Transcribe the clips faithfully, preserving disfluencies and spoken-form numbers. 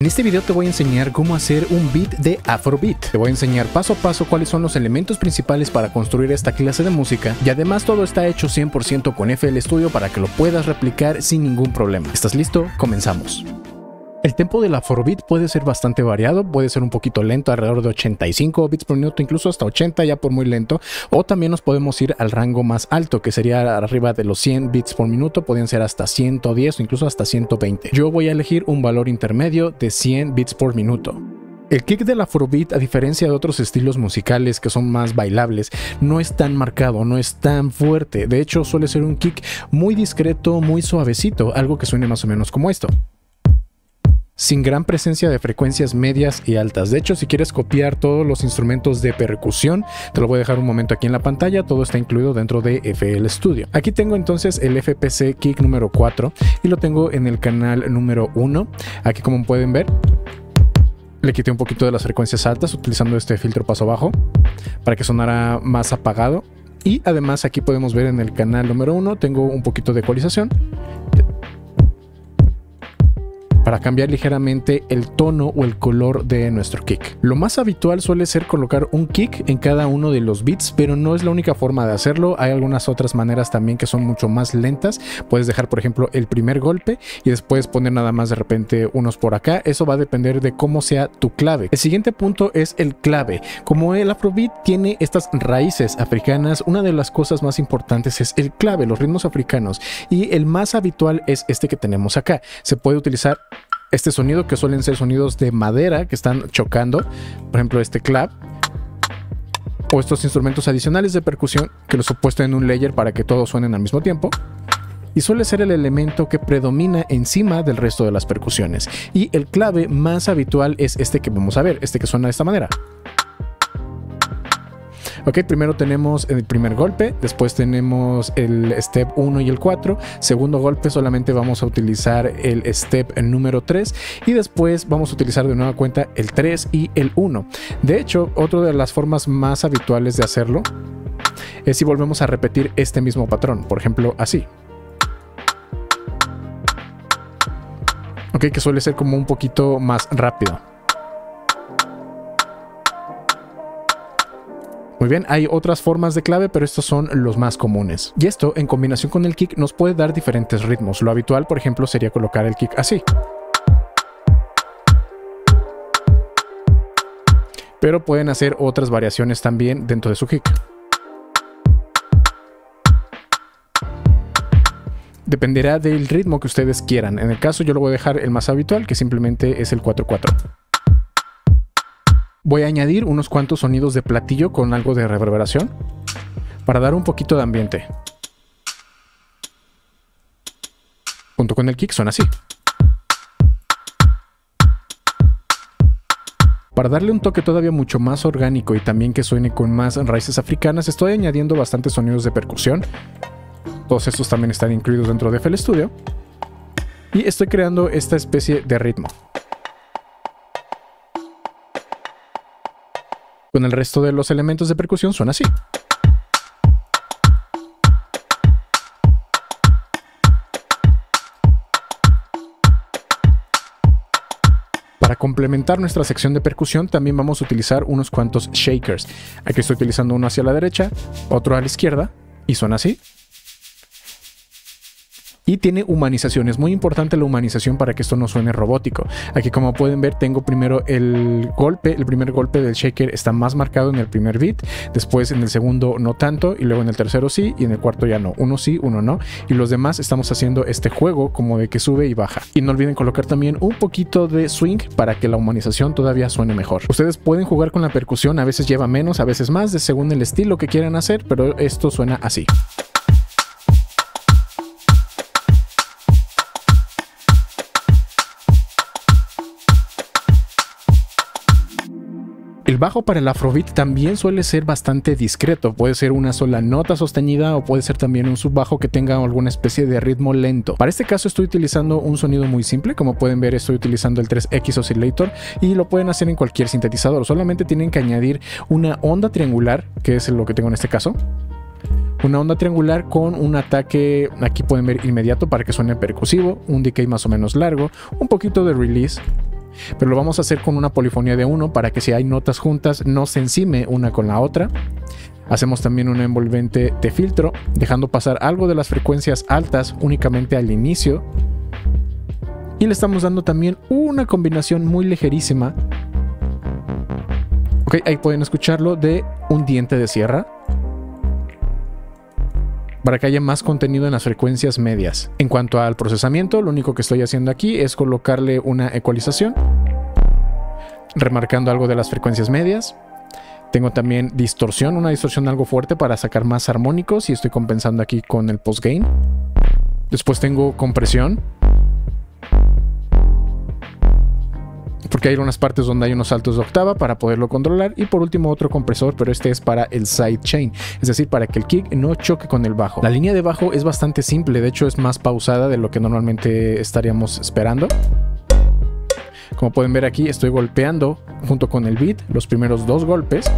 En este video te voy a enseñar cómo hacer un beat de Afrobeat. Te voy a enseñar paso a paso cuáles son los elementos principales para construir esta clase de música, y además todo está hecho cien por ciento con F L Studio para que lo puedas replicar sin ningún problema. ¿Estás listo? Comenzamos. El tempo del Afrobeat puede ser bastante variado, puede ser un poquito lento, alrededor de ochenta y cinco beats por minuto, incluso hasta ochenta ya por muy lento, o también nos podemos ir al rango más alto, que sería arriba de los cien beats por minuto, pueden ser hasta ciento diez o incluso hasta ciento veinte. Yo voy a elegir un valor intermedio de cien beats por minuto. El kick del Afrobeat, a diferencia de otros estilos musicales que son más bailables, no es tan marcado, no es tan fuerte. De hecho, suele ser un kick muy discreto, muy suavecito, algo que suene más o menos como esto. Sin gran presencia de frecuencias medias y altas. De hecho, si quieres copiar todos los instrumentos de percusión, te lo voy a dejar un momento aquí en la pantalla, todo está incluido dentro de F L Studio. Aquí tengo entonces el F P C kick número cuatro y lo tengo en el canal número uno. Aquí, como pueden ver, le quité un poquito de las frecuencias altas utilizando este filtro paso bajo para que sonara más apagado, y además aquí podemos ver en el canal número uno tengo un poquito de ecualización para cambiar ligeramente el tono o el color de nuestro kick. Lo más habitual suele ser colocar un kick en cada uno de los beats, pero no es la única forma de hacerlo. Hay algunas otras maneras también que son mucho más lentas. Puedes dejar, por ejemplo, el primer golpe y después poner nada más de repente unos por acá. Eso va a depender de cómo sea tu clave. El siguiente punto es el clave. Como el Afrobeat tiene estas raíces africanas, una de las cosas más importantes es el clave, los ritmos africanos, y el más habitual es este que tenemos acá. Se puede utilizar este sonido, que suelen ser sonidos de madera que están chocando, por ejemplo este clap, o estos instrumentos adicionales de percusión que los he puesto en un layer para que todos suenen al mismo tiempo, y suele ser el elemento que predomina encima del resto de las percusiones. Y el clave más habitual es este que vamos a ver, este que suena de esta manera. Ok, primero tenemos el primer golpe, después tenemos el step uno y el cuatro, segundo golpe solamente vamos a utilizar el step número tres, y después vamos a utilizar de nueva cuenta el tres y el uno. De hecho, otra de las formas más habituales de hacerlo es si volvemos a repetir este mismo patrón, por ejemplo así. Ok, que suele ser como un poquito más rápido. Muy bien, hay otras formas de clave, pero estos son los más comunes. Y esto, en combinación con el kick, nos puede dar diferentes ritmos. Lo habitual, por ejemplo, sería colocar el kick así. Pero pueden hacer otras variaciones también dentro de su kick, dependerá del ritmo que ustedes quieran. En el caso, yo lo voy a dejar el más habitual, que simplemente es el cuatro cuatro. Voy a añadir unos cuantos sonidos de platillo con algo de reverberación para dar un poquito de ambiente. Junto con el kick suena así. Para darle un toque todavía mucho más orgánico y también que suene con más raíces africanas, estoy añadiendo bastantes sonidos de percusión. Todos estos también están incluidos dentro de F L Studio. Y estoy creando esta especie de ritmo. Con el resto de los elementos de percusión suena así. Para complementar nuestra sección de percusión también vamos a utilizar unos cuantos shakers. Aquí estoy utilizando uno hacia la derecha, otro a la izquierda, y suena así. Y tiene humanización, es muy importante la humanización para que esto no suene robótico. Aquí, como pueden ver, tengo primero el golpe, el primer golpe del shaker está más marcado en el primer beat, después en el segundo no tanto, y luego en el tercero sí, y en el cuarto ya no, uno sí, uno no, y los demás estamos haciendo este juego como de que sube y baja. Y no olviden colocar también un poquito de swing para que la humanización todavía suene mejor. Ustedes pueden jugar con la percusión, a veces lleva menos, a veces más, según el estilo que quieran hacer, pero esto suena así. El bajo para el Afrobeat también suele ser bastante discreto, puede ser una sola nota sostenida o puede ser también un subbajo que tenga alguna especie de ritmo lento. Para este caso estoy utilizando un sonido muy simple, como pueden ver estoy utilizando el tres X Oscillator, y lo pueden hacer en cualquier sintetizador, solamente tienen que añadir una onda triangular, que es lo que tengo en este caso. Una onda triangular con un ataque, aquí pueden ver inmediato para que suene percusivo, un decay más o menos largo, un poquito de release, pero lo vamos a hacer con una polifonía de uno para que si hay notas juntas no se encime una con la otra. Hacemos también un envolvente de filtro, dejando pasar algo de las frecuencias altas únicamente al inicio. Y le estamos dando también una combinación muy ligerísima. Ok, ahí pueden escucharlo, de un diente de sierra, para que haya más contenido en las frecuencias medias. En cuanto al procesamiento, lo único que estoy haciendo aquí es colocarle una ecualización, remarcando algo de las frecuencias medias. Tengo también distorsión, una distorsión algo fuerte para sacar más armónicos, y estoy compensando aquí con el post-gain. Después tengo compresión, porque hay unas partes donde hay unos saltos de octava para poderlo controlar. Y por último otro compresor, pero este es para el sidechain, es decir, para que el kick no choque con el bajo. La línea de bajo es bastante simple, de hecho es más pausada de lo que normalmente estaríamos esperando. Como pueden ver aquí, estoy golpeando junto con el beat los primeros dos golpes.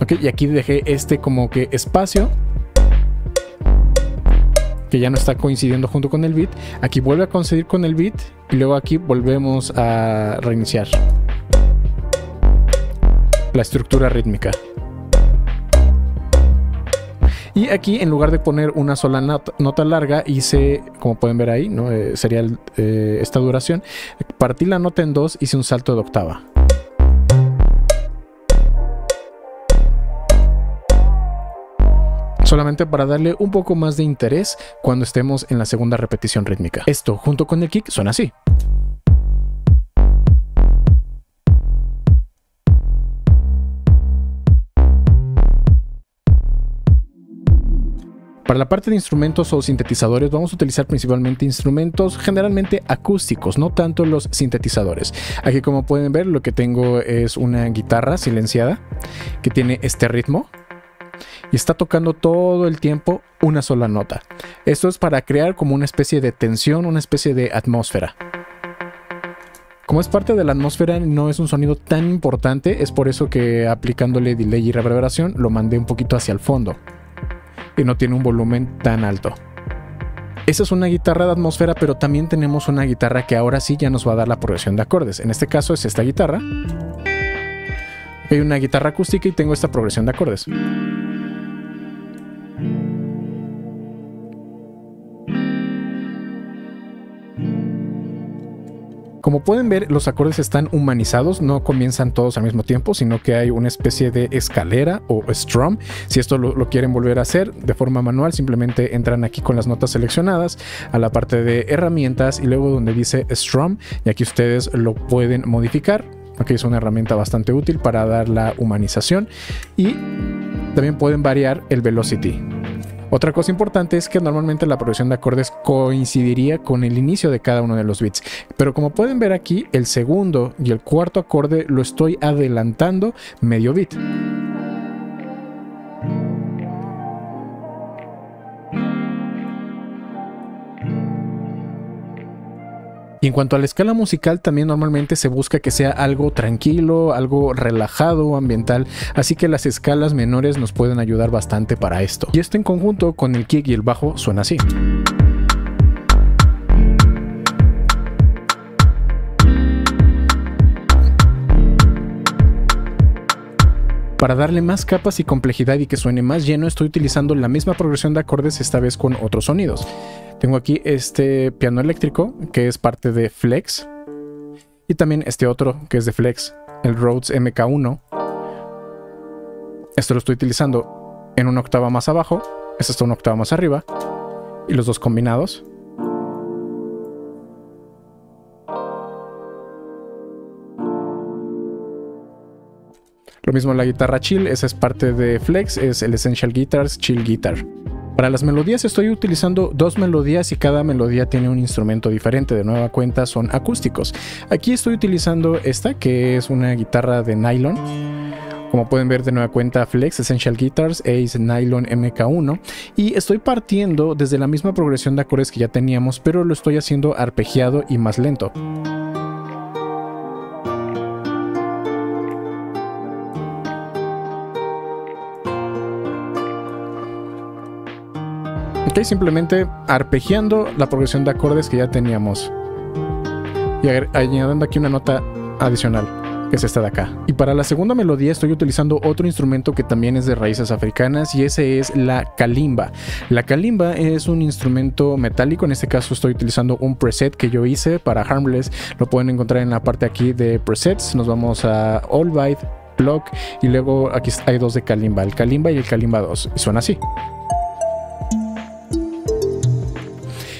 Ok, y aquí dejé este como que espacio, que ya no está coincidiendo junto con el beat. Aquí vuelve a coincidir con el beat y luego aquí volvemos a reiniciar la estructura rítmica. Y aquí, en lugar de poner una sola nota, nota larga, hice, como pueden ver ahí, ¿no? Eh, sería el, eh, esta duración. Partí la nota en dos, hice un salto de octava. Solamente para darle un poco más de interés cuando estemos en la segunda repetición rítmica. Esto, junto con el kick, suena así. Para la parte de instrumentos o sintetizadores vamos a utilizar principalmente instrumentos generalmente acústicos, no tanto los sintetizadores. Aquí, como pueden ver, lo que tengo es una guitarra silenciada que tiene este ritmo y está tocando todo el tiempo una sola nota. Esto es para crear como una especie de tensión, una especie de atmósfera. Como es parte de la atmósfera, no es un sonido tan importante, es por eso que aplicándole delay y reverberación lo mandé un poquito hacia el fondo y no tiene un volumen tan alto. Esta es una guitarra de atmósfera, pero también tenemos una guitarra que ahora sí ya nos va a dar la progresión de acordes. En este caso es esta guitarra. Hay una guitarra acústica y tengo esta progresión de acordes. Como pueden ver, los acordes están humanizados, no comienzan todos al mismo tiempo, sino que hay una especie de escalera o strum. Si esto lo, lo quieren volver a hacer de forma manual, simplemente entran aquí con las notas seleccionadas a la parte de herramientas y luego donde dice strum, y aquí ustedes lo pueden modificar. Ok, es una herramienta bastante útil para dar la humanización, y también pueden variar el velocity. Otra cosa importante es que normalmente la progresión de acordes coincidiría con el inicio de cada uno de los beats, pero como pueden ver aquí, el segundo y el cuarto acorde lo estoy adelantando medio beat. Y en cuanto a la escala musical, también normalmente se busca que sea algo tranquilo, algo relajado, ambiental, así que las escalas menores nos pueden ayudar bastante para esto. Y esto en conjunto con el kick y el bajo suena así. Para darle más capas y complejidad y que suene más lleno, estoy utilizando la misma progresión de acordes, esta vez con otros sonidos. Tengo aquí este piano eléctrico, que es parte de Flex, y también este otro que es de Flex, el Rhodes M K uno. Esto lo estoy utilizando en una octava más abajo, este está una octava más arriba, y los dos combinados. Lo mismo la guitarra chill, esa es parte de Flex, es el Essential Guitars Chill Guitar. Para las melodías estoy utilizando dos melodías y cada melodía tiene un instrumento diferente, de nueva cuenta son acústicos. Aquí estoy utilizando esta, que es una guitarra de nylon, como pueden ver de nueva cuenta Flex, Essential Guitars, Ace Nylon M K uno, y estoy partiendo desde la misma progresión de acordes que ya teníamos, pero lo estoy haciendo arpegiado y más lento. ¿ok? Simplemente arpegiando la progresión de acordes que ya teníamos y añadiendo aquí una nota adicional, que es esta de acá. Y para la segunda melodía estoy utilizando otro instrumento que también es de raíces africanas, y ese es la kalimba. La kalimba es un instrumento metálico. En este caso estoy utilizando un preset que yo hice para Harmless. Lo pueden encontrar en la parte aquí de presets. Nos vamos a All Byte, Block, y luego aquí hay dos de kalimba, el kalimba y el kalimba dos, y suena así.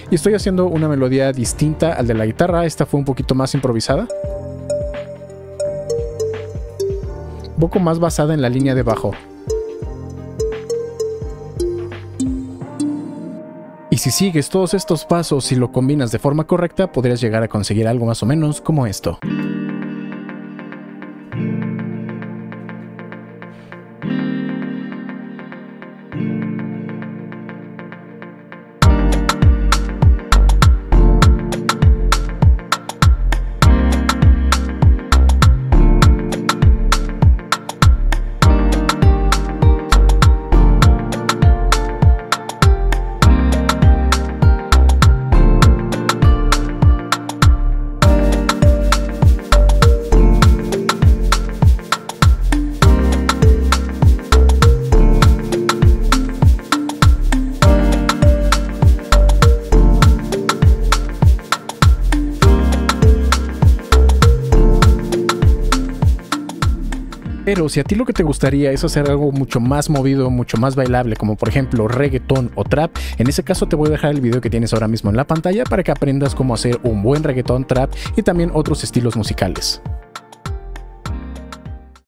Y estoy haciendo una melodía distinta al de la guitarra. Esta fue un poquito más improvisada, un poco más basada en la línea de bajo. Y si sigues todos estos pasos y lo combinas de forma correcta, podrías llegar a conseguir algo más o menos como esto. Pero si a ti lo que te gustaría es hacer algo mucho más movido, mucho más bailable, como por ejemplo reggaetón o trap, en ese caso te voy a dejar el video que tienes ahora mismo en la pantalla para que aprendas cómo hacer un buen reggaetón, trap y también otros estilos musicales.